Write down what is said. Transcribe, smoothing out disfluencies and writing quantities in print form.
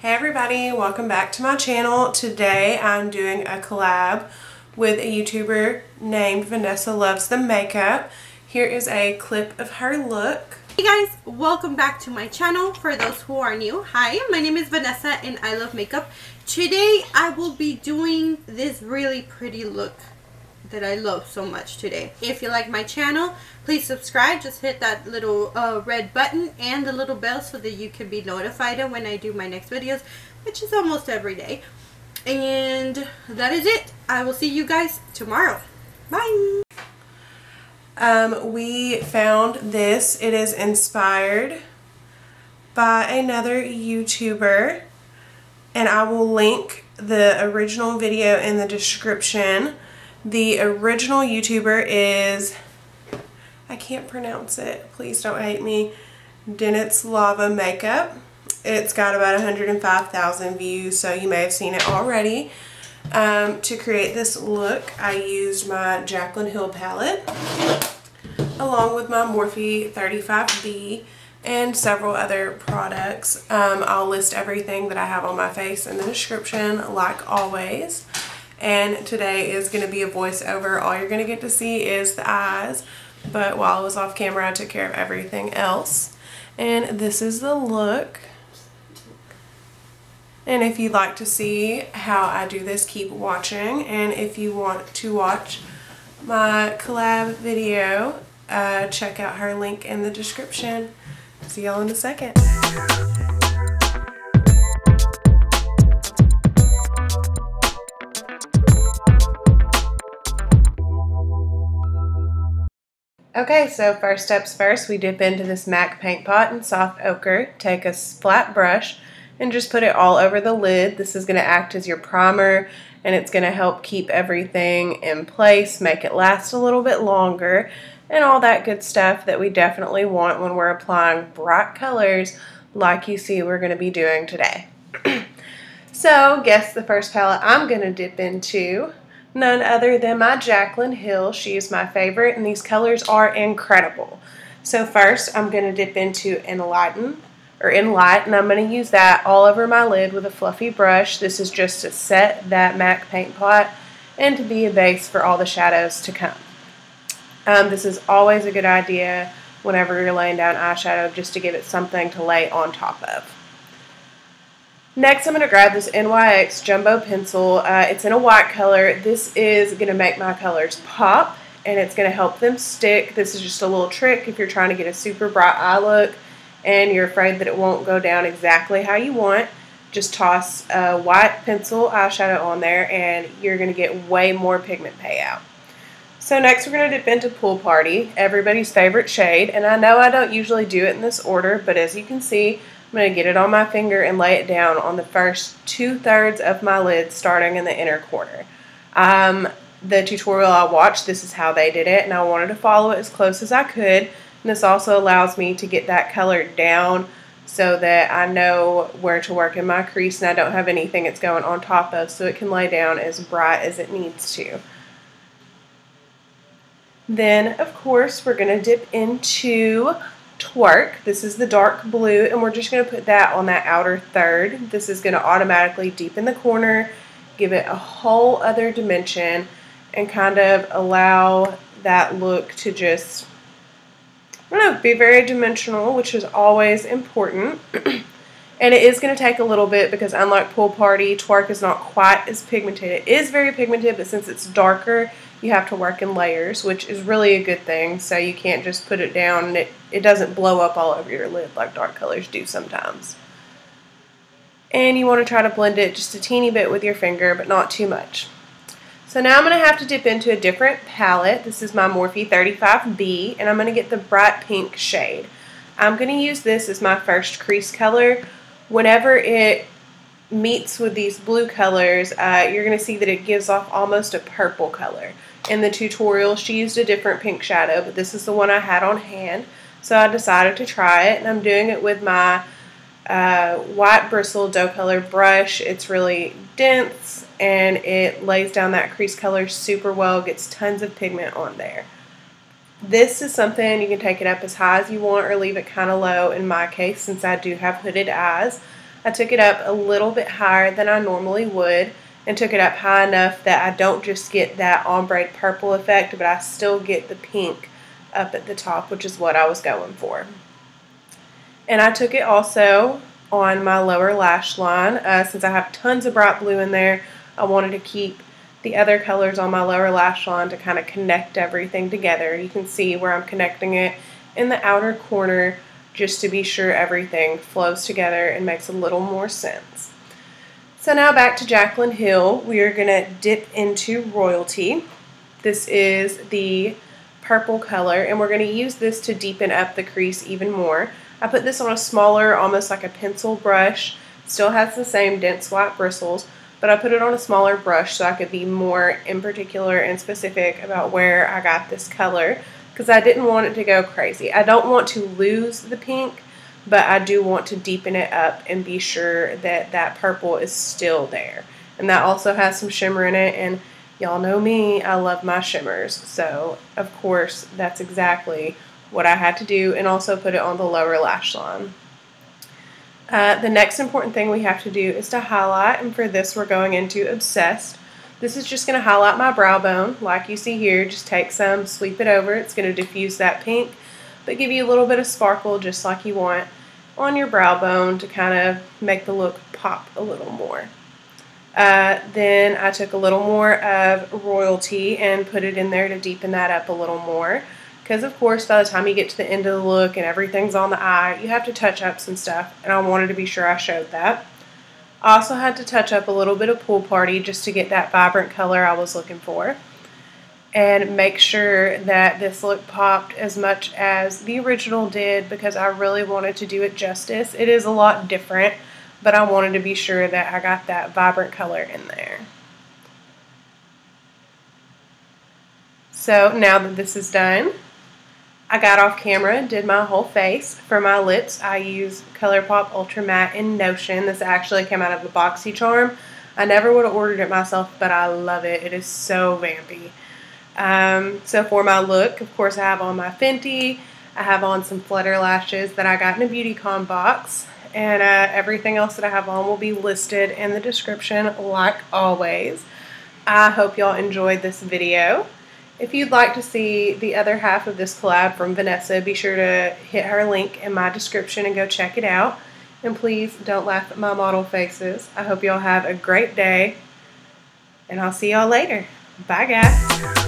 Hey everybody, welcome back to my channel. Today I'm doing a collab with a YouTuber named Vanessa Loves the Makeup. Here is a clip of her look. Hey guys, welcome back to my channel. For those who are new, hi, my name is Vanessa and I love makeup. Today I will be doing this really pretty look that I love so much today. If you like my channel, please subscribe. Just hit that little red button and the little bell so that you can be notified of when I do my next videos, which is almost every day. And that is it. I will see you guys tomorrow. Bye. We found this. It is inspired by another YouTuber, and I will link the original video in the description. The original YouTuber is, I can't pronounce it, please don't hate me, Denitz Lava Makeup. It's got about 105,000 views, so you may have seen it already. To create this look, I used my Jaclyn Hill palette along with my Morphe 35B and several other products. I'll list everything that I have on my face in the description, like always. And today is going to be a voiceover. All you're going to get to see is the eyes, but while I was off camera I took care of everything else. And this is the look. And if you'd like to see how I do this, keep watching. And if you want to watch my collab video, check out her link in the description. See y'all in a second. Okay, so first steps first, we dip into this MAC Paint Pot in Soft Ochre, take a flat brush and just put it all over the lid. This is going to act as your primer and it's going to help keep everything in place, make it last a little bit longer, and all that good stuff that we definitely want when we're applying bright colors like you see we're going to be doing today. So, guess the first palette I'm going to dip into. None other than my Jaclyn Hill. She is my favorite, and these colors are incredible. So first, I'm going to dip into Enlighten, and I'm going to use that all over my lid with a fluffy brush. This is just to set that MAC Paint Pot and to be a base for all the shadows to come. This is always a good idea whenever you're laying down eyeshadow, just to give it something to lay on top of. Next, I'm going to grab this NYX Jumbo Pencil. It's in a white color. This is going to make my colors pop, and it's going to help them stick. This is just a little trick if you're trying to get a super bright eye look and you're afraid that it won't go down exactly how you want. Just toss a white pencil eyeshadow on there, and you're going to get way more pigment payout. So next, we're going to dip into Pool Party, everybody's favorite shade. And I know I don't usually do it in this order, but as you can see, I'm going to get it on my finger and lay it down on the first 2/3 of my lid, starting in the inner corner. The tutorial I watched, this is how they did it, and I wanted to follow it as close as I could. And this also allows me to get that color down so that I know where to work in my crease and I don't have anything it's going on top of, so it can lay down as bright as it needs to. Then, of course, we're going to dip into Twerk. This is the dark blue, and we're just going to put that on that outer third. This is going to automatically deepen the corner, give it a whole other dimension, and kind of allow that look to just, I don't know, be very dimensional, which is always important. And it is going to take a little bit because, unlike Pool Party, Twerk is not quite as pigmented. It is very pigmented, but since it's darker, you have to work in layers, which is really a good thing. So you can't just put it down and it doesn't blow up all over your lid like dark colors do sometimes. And you want to try to blend it just a teeny bit with your finger, but not too much. So now I'm going to have to dip into a different palette. This is my Morphe 35B, and I'm going to get the bright pink shade. I'm going to use this as my first crease color. Whenever it meets with these blue colors, you're going to see that it gives off almost a purple color. In the tutorial, she used a different pink shadow, but this is the one I had on hand, so I decided to try it, and I'm doing it with my white bristle doe color brush. It's really dense, and it lays down that crease color super well, gets tons of pigment on there. This is something you can take it up as high as you want or leave it kind of low. In my case, since I do have hooded eyes, I took it up a little bit higher than I normally would and took it up high enough that I don't just get that ombre purple effect, but I still get the pink up at the top, which is what I was going for. And I took it also on my lower lash line. Since I have tons of bright blue in there, I wanted to keep the other colors on my lower lash line to kind of connect everything together. You can see where I'm connecting it in the outer corner just to be sure everything flows together and makes a little more sense. So now back to Jaclyn Hill. We are going to dip into Royalty. This is the purple color, and we're going to use this to deepen up the crease even more. I put this on a smaller, almost like a pencil brush. Still has the same dense white bristles, but I put it on a smaller brush so I could be more in particular and specific about where I got this color, because I didn't want it to go crazy. I don't want to lose the pink, but I do want to deepen it up and be sure that that purple is still there. And that also has some shimmer in it, and y'all know me, I love my shimmers, so of course that's exactly what I had to do, and also put it on the lower lash line. The next important thing we have to do is to highlight, and for this we're going into Obsessed. This is just going to highlight my brow bone, like you see here. Just take some, sweep it over. It's going to diffuse that pink, but give you a little bit of sparkle just like you want on your brow bone to kind of make the look pop a little more. Then I took a little more of Royalty and put it in there to deepen that up a little more. Because, of course, by the time you get to the end of the look and everything's on the eye, you have to touch up some stuff, and I wanted to be sure I showed that. I also had to touch up a little bit of Pool Party just to get that vibrant color I was looking for and make sure that this look popped as much as the original did, because I really wanted to do it justice. It is a lot different, but I wanted to be sure that I got that vibrant color in there. So now that this is done, I got off camera and did my whole face. For my lips, I use ColourPop Ultra Matte in Notion. This actually came out of the BoxyCharm. I never would have ordered it myself, but I love it. It is so vampy. So for my look, of course, I have on my Fenty. I have on some flutter lashes that I got in a Beautycon box. And everything else that I have on will be listed in the description, like always. I hope y'all enjoyed this video. If you'd like to see the other half of this collab from Vanessa, be sure to hit her link in my description and go check it out. And please don't laugh at my model faces. I hope y'all have a great day, and I'll see y'all later. Bye, guys.